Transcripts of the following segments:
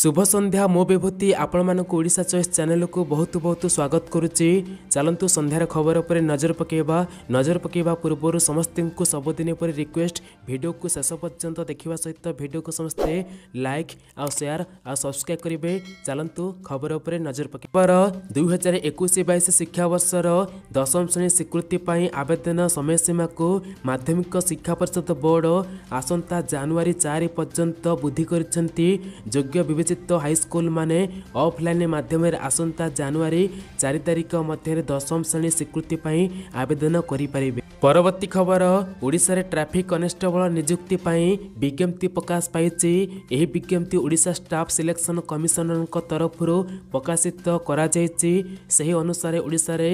शुभ संध्या मो बेभूति आपण मानक ओडिशा चॉइस चैनल को बहुत बहुत स्वागत करुच्ची। चलतु संध्यार खबर उपर नजर पकेबा पूर्व समस्त को सबुदिन पर रिक्वेस्ट वीडियो को शेष पर्यंत देखा सहित वीडियो को समस्ते लाइक आ शेयर आ सब्सक्राइब करेंगे। चलतु खबर उपर नजर पकेबार 2021-22 शिक्षावर्षर दशम श्रेणी स्वीकृति आवेदन समय सीमा को माध्यमिक शिक्षा परिषद बोर्ड आसंता जानुआरी 4 पर्यंत वृद्धि करोग्य विवेचित हाईस्कल माने ऑफलाइन माध्यम आसंता जानुआरी 4 तारिख मध्य दशम श्रेणी स्वीकृति आवेदन करें। परवर्ती खबर ओडिशा रे ट्रैफिक कनेस्टेबल नियुक्ति विज्ञप्ति प्रकाश पाई। यह विज्ञप्ति ओडिशा स्टाफ सिलेक्शन कमिशनर तरफ प्रकाशित करा जायछि। सही अनुसार ओडिशा रे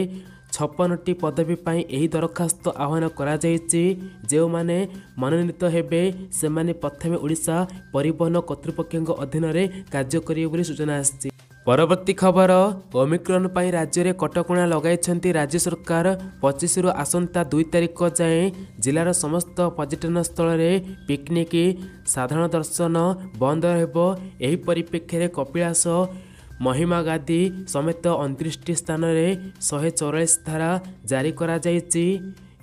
56 पदवी पाई यही दरखास्त आह्वान करा जायछि। जो माने मनोनीत हेबे से माने प्रथमे ओडिशा परिवहन कर्तृपक्षक अधीन रे कार्य करिवे सूचना आछि। परवर्ती खबर ओमिक्रॉन पर राज्य में कटकणा लगाई राज्य सरकार 25 रु आसंता 2 तारिख जाए जिलार समस्त पर्यटन स्थल में पिकनिक साधारण दर्शन बंद रहिबो। एही परिप्रेक्षी रे कपिलास महिमा गादी समेत 29 स्थान में 144 धारा जारी करा जायछि।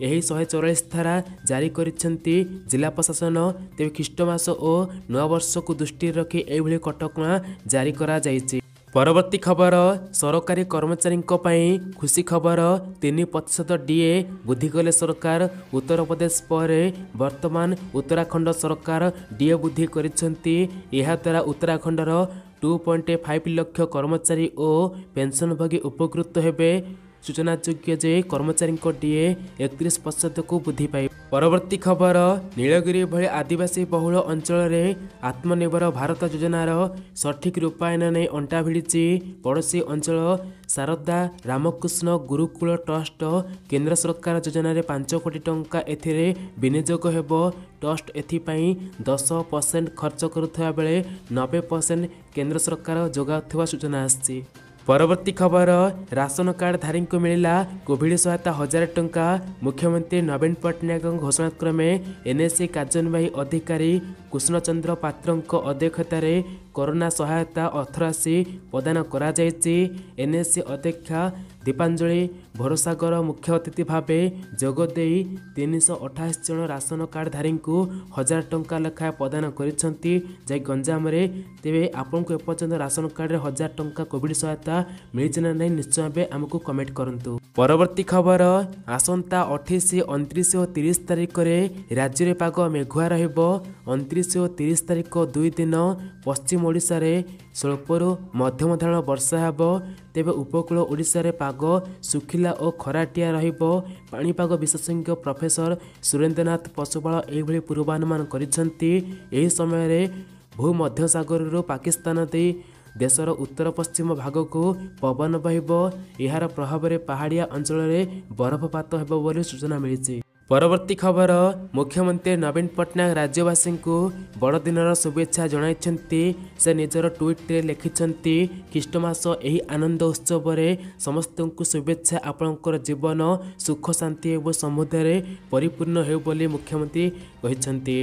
यही 144 धारा जारी करिसेंती जिला प्रशासन। तेज ख्रीष्टमास और नववर्ष को दृष्टि रखी एभली कटकणा जारी करा जायछि। परवर्ती खबर सरकारी कर्मचारी खुशी खबर 3% डीए वृद्धि कले सरकार। उत्तर प्रदेश पर वर्तमान उत्तराखंड सरकार डीए वृद्धि करिसेंती। एहा द्वारा उत्तराखंडर 2.5 लाख कर्मचारी और पेंशनभोगी उपकृत हेबे। सूचना योग्य जे कर्मचारी डीए 31% को वृद्धि पाए। परवर्ती खबर नीलगिरी भली आदिवासी बहुल अंचल में आत्मनिर्भर भारत योजनार सठिक रूपायन नहीं अंटा भिड़ी। पड़ोसी अंचल शारदा रामकृष्ण गुरुकुल ट्रस्ट केन्द्र सरकार योजन 5 कोटी टंका एनियोग हो। ट्रस्ट एथिपाई 10% खर्च करुवा बेले 90% केन्द्र सरकार जोगा सूचना आसी। परवर्ती खबर राशन कार्ड धारी को मिला कोविड सहायता 1000 टंका। मुख्यमंत्री नवीन पटनायक घोषणा क्रमे एनएससी कार्यनिर्वाही अधिकारी कृष्णचंद्र पात्र अध्यक्षत कोरोना सहायता 88 प्रदान करा जायछि। एनएससी अध्यक्षा दीपांजलि भरोसागर मुख्य अतिथि भावे जोगदे 328 जन राशन कार्डधारी को 1000 टंका लेखाएं प्रदान करिसेंती जे गंजाम रे। तेबे आपनको एपर्यंत राशन कार्ड 1000 टंका कोविड सहायता मिलछि ना नहीं निश्चय भावे हमको कमेंट करंतु। परवर्ती खबर आसंता 28, 29 और 30 तारिख राज्य में पाग मेघुआ रहिबो। 29 और 30 तारिख 2 दिन पश्चिम ओडिशा रे स्वल्परू मध्यम धरण वर्षा हेबो। तेबे उपकूल ओडिशा रे पाग सुखिला और खराटिया रहिबो। पाणीपाग विशेषज्ञ प्रोफेसर सुरेन्द्रनाथ पचपळ एभली पूर्वानुमान करिसेंती। एही समय रे भूमध्य सागर रो पाकिस्तान दे देशर उत्तर पश्चिम भाग को पवन बहिबो। इहार प्रभाव रे पहाड़िया अंचल रे बरफपात हेबो बोली सूचना मिलिछि। परवर्ती खबर मुख्यमंत्री नवीन पटनायक राज्यवासी को बड़दिनर शुभेच्छा जनाइछन्ती। से निजर ट्वीट रे लिखिछन्ती ख्रीष्टमास एही आनंद उत्सव रे समस्त को शुभेच्छा आपणकर जीवन सुख शांति एवं समृद्धि रे परिपूर्ण हेउ बोली मुख्यमंत्री कहिछन्ती।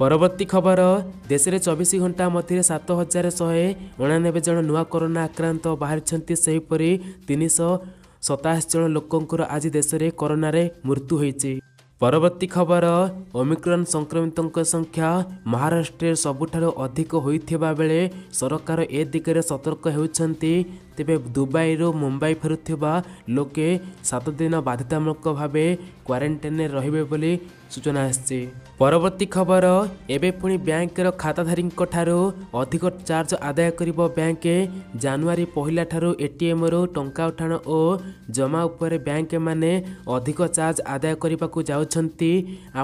परवर्ती खबर देश में 24 घंटा मध्य 7190 जन नुआ कोरोना आक्रांत बाहर। सेहीपरी 327 जन लोकंकर आज देश में कोरोना रे मृत्यु होईछि। परवर्ती खबर ओमिक्रॉन संक्रमितों संख्या महाराष्ट्र सबुठारो अधिक होइथिबा बेले सरकार ए दिगरे सतर्क होउछन्ती। तेबे दुबई रो मुंबई फेरुथिबा लोके 7 दिन बाध्यतामूलक भावे क्वारंटाइन रहिबे बोली सूचना आछि। परवर्ती खबर एबे पुणी बैंक खाताधारी ठारो अधिक चार्ज आदाय करिबो बैंक। जानुआरी पहिला ठारो एटीएम रो टंका उठाण और जमा उपरे बैंक माने अधिक चार्ज आदाय करिबाकू जाउछन्ती।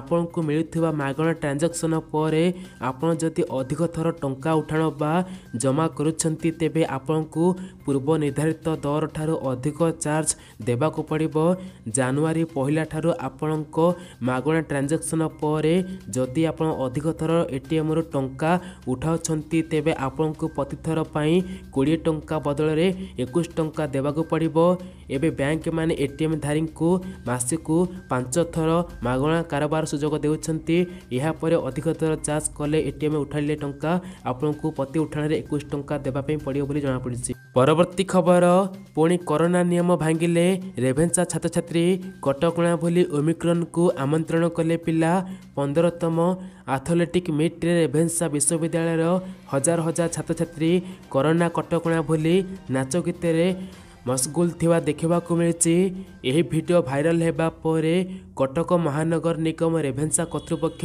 आपनकू मिलुथिबा मागणा ट्रांजैक्शन परे आपन जदि अधिक थर टंका उठाण बा जमा करूछन्ती तेबे आपनकू पूर्व पूर्व निर्धारित दर ठारू अधिक चार्ज देवाकू पड़िबो। जानुआरी पहिला ठारू आपणको मागणा ट्रांजेक्शन पर जदि आपण अधिक थर एटीएम रु टंका उठाउछंती तेबे आपणको प्रति थर पई 20 टंका बदल रे 21 टंका देवाकू पड़िबो। एबे बैंक माने एटीएम धारी को मासिक 5 थर मागणा कारोबार सुयोग देउछंती। यहा पर अधिक थर चार्ज कले एटीएम उठाइले टंका आपणको प्रति उठाण रे 21 टंका देबा पई पड़ियो बोली जना पड़िछि। परवर्ती खबर पुणी कोरोना नियम भांगिले रेभेन्सा छात्र छात्री कटकणा भूली ओमिक्रॉन को आमंत्रण कले पिला। 15तम एथलेटिक मीट रे रेभेन्सा विश्वविद्यालय हजार हजार छात्र छात्री कोरोना कटकणा भूली नाच गीत मशगुल थिवा देखा मिली। यह भिडियो भाइराल होगा पर कटक महानगर निगम रेभेन्सा कर्तृपक्ष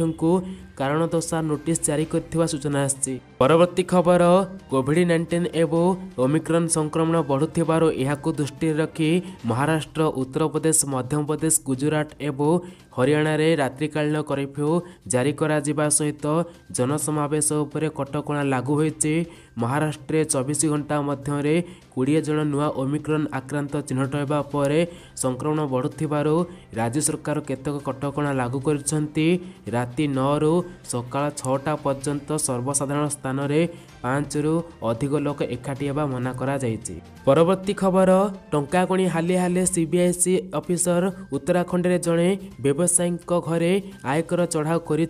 कारण दर्शा नोटिस जारी कर सूचना आसी। परवर्ती खबर कोविड-19 एवं ओमिक्रॉन संक्रमण बढ़ुवर यह दृष्टि रखी महाराष्ट्र उत्तर प्रदेश मध्यप्रदेश गुजरात एवं हरियाणा रे रात्रिकालीन कर्फ्यू जारी करा सहित जनसमावेश उपर कटकणा लागू होती। महाराष्ट्र 24 घंटा मध्य 20 जन नुआ ओमिक्रॉन आक्रांत चिन्हट होगा पर संक्रमण बढ़ुवर राज्य सरकार केतक कटकणा लागू करती। राति 9 सका 6टा पर्यंत सर्वसाधारण स्थान में 5 अधिक लोक एकाठी होगा मना करा। परवर्ती खबर टंकाकोणी हाले हाले सीबीआईसी ऑफिसर उत्तराखंड रे जड़े व्यवसायी घरे आयकर चढ़ाऊ कर।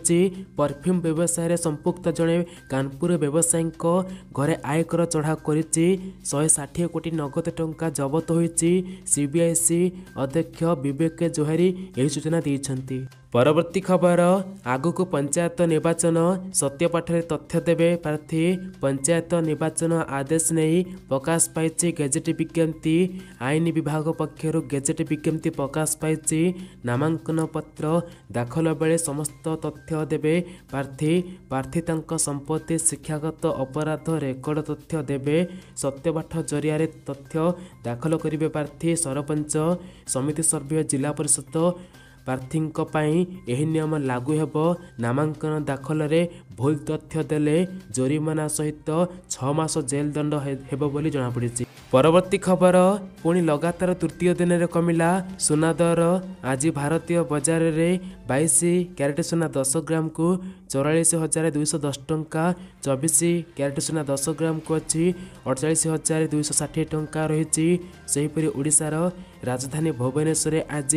परफ्यूम व्यवसाय संपुक्त जड़े कानपुर व्यवसायी घरे आयकर चढ़ाऊ कर 160 कोटी नगद टंका जबत होती। सीबीआईसी अध्यक्ष विवेक जोहरी यह सूचना दी। परवर्ती खबर आगक पंचायत निर्वाचन सत्यपाठे तथ्य देवे प्रार्थी। पंचायत निर्वाचन आदेश नहीं प्रकाश पाई गेजेट विज्ञप्ति। आईन विभाग पक्षर गेजेट विज्ञप्ति प्रकाश पाई। नामांकन पत्र दाखल बेले समस्त तथ्य देवे प्रार्थी। प्रार्थी संपत्ति शिक्षागत अपराध रेकर्ड तथ्य देवे। सत्यपाठ जरिया तथ्य दाखल करेंगे प्रार्थी। सरपंच समिति सर्वे जिला परिषद प्रार्थींक पाई यह नियम लागू हेबो। नामांकन दाखल रे भूल तथ्य देले जोरिमाना सहित 6 मास जेल दंड हेबो बोली जना पड़िछि। परवर्ती खबर पुणी लगातार तृतीय दिन रे कमिला सोना दर। आज भारतीय बजार रे 22 क्यारेट सोना 10 ग्राम को 44,210 टंका, 24 क्यारेट सोना 10 ग्राम को अच्छी 48,260 टंका रही। सेहीपरि ओडिशार राजधानी भुवनेश्वर आज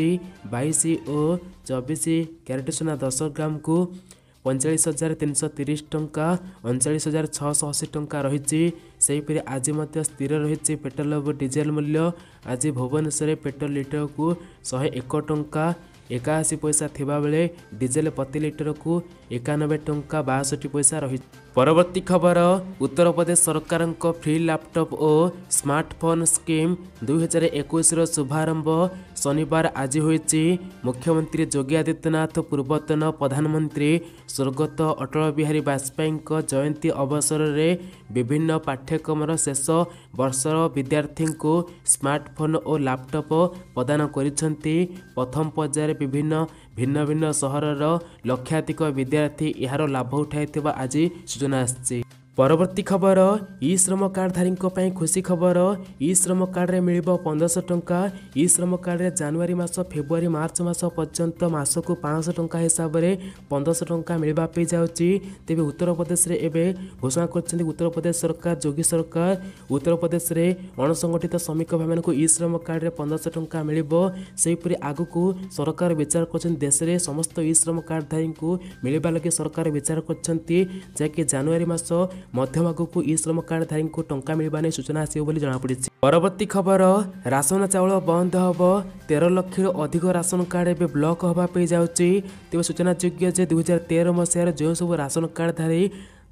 22 और 24 क्यारेट सोना 10 ग्राम को 45,330 टंका, 39,680 टंका रही। सेहीपरि आज मध्य स्थिर रही पेट्रोल और डीजेल मूल्य। आज भुवनेश्वर पेट्रोल लिटर को 101 टंका 81 पैसा थिबा बेले डीजेल प्रति लिटर को 91 टंका 62 पैसा रही। परवर्ती खबर उत्तर प्रदेश सरकार को फ्री लैपटॉप और स्मार्टफोन स्कीम 2021 रो शुभारंभ शनिवार आज होइछि। मुख्यमंत्री योगी आदित्यनाथ पूर्वतन प्रधानमंत्री स्वर्गत अटल बिहारी वाजपेयी जयंती अवसर में विभिन्न पाठ्यक्रम शेष वर्षर विद्यार्थी को स्मार्टफोन और लैपटॉप प्रदान करिसेंती। प्रथम पर्याय विभिन्न भिन्न भिन्न सहरर लक्षाधिक विद्यार्थी यार लाभ उठाई आज सूचना आसी। परवर्ती खबर ई श्रम कार्डधारी पाई खुशी खबर। ई श्रम कार्ड रे मिलिबो 1500 टंका। ई श्रम कार्ड रे जनवरी मास फेब्रुआरी मार्च मास पर्यंत मासक 500 टंका हिसाब से 1500 टंका मिलवा पई जाउची। तेबे उत्तर प्रदेश रे एबे घोषणा करछन्ती उत्तर प्रदेश सरकार योगी सरकार। उत्तर प्रदेश रे अणसंगठित श्रमिक भाई मानकु ई श्रम कार्ड रे 1500 टंका मिलिबो। सेहीपरि आगकु सरकार विचार करछन्ती देश रे समस्त ई श्रम कार्डधारी को मिलवा लागि सरकार विचार करछन्ती जेकि जनवरी मास मध्यम आगक ई श्रम कार्डधारी को टंका मिलवा नहीं सूचना आसो बोली जना पड़ी। परवर्ती खबर राशन चाउल बंद हम 13 लक्ष अधिक राशन कार्ड ए ब्लक होगापी जाऊँगी। तेज सूचना योग्य जे 2013 मसीह जो सब राशन कार्डधारी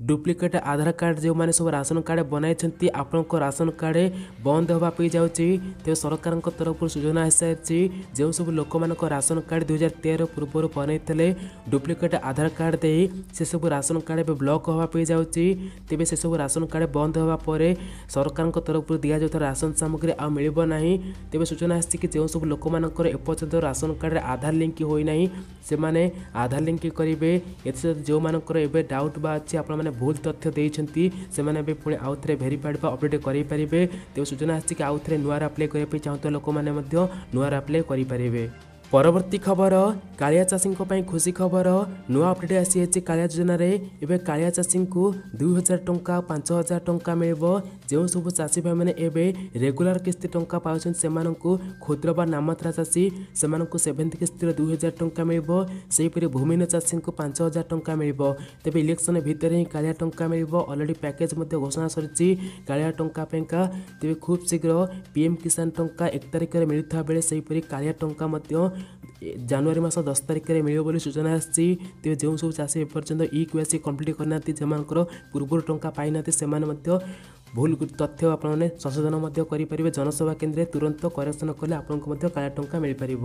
डुप्लिकेट आधार कार्ड जो माने सब राशन कार्ड बनाई आपण राशन कार्ड बंद होगापी जाऊँगी। तेज सरकार तरफ सूचना आसी जो सब लोक मान राशन कार्ड 2013 पूर्व बनते डुप्लिकेट आधार कार्ड दे से सब राशन कार्ड ए ब्लक होगापी जाऊँगी। तेज से सब राशन कार्ड बंद होगापर सरकार तरफ दि जाता राशन सामग्री आ मिल ना। तेज सूचना आसी जो सब लोक मान एपर्यंत राशन कार्ड आधार लिंक होना से आधार लिंक करेंगे। जो मानक डाउट बा अच्छी आप भूल तथ्य देते से पुणी आउ थे भेरीफाइड अपडेट करेंगे तो सूचना आसिक आउ थे नुआ आप्लाय करने चाहूँ लोक मैंने नुआ आप्लाय करेंगे। परवर्ती खबर कालिया चाषी खुशी खबर नुआ अपडेट आसी कालिया योजना रे एवं कालिया चाषी को 2000 टंका 5000 टंका मिले जो सब चाषी भाई मैंने रेगुलर किस्ती टंका पाँच से क्षुद्र व नाममात्रा चाषी से सेभेन्थ किस्तिर 2000 टंका मिले सेपरी भूमिहीन चाषी को 5000 टंका मिले। तेज इलेक्शन भितर ही कालिया टंका मिले अलरेडी पैकेज घोषणा सरी कालिया टंका पेंका तेज खूब शीघ्र पीएम किसान टंका 1 तारिख में मिलता बेले सेपरी कालिया टंका जनवरी मस 10 तारिख में मिले सूचना आसी। तेज जो सब चाषी एपर्तंत ईक्यूसी कम्प्लीट करना जमानर पूर्व टंका पाई ना से भूल तथ्य आपने संशोधन करेंगे जनसभा केन्द्र तुरंत करेक्शन कले आपको काला टंका मिल पार।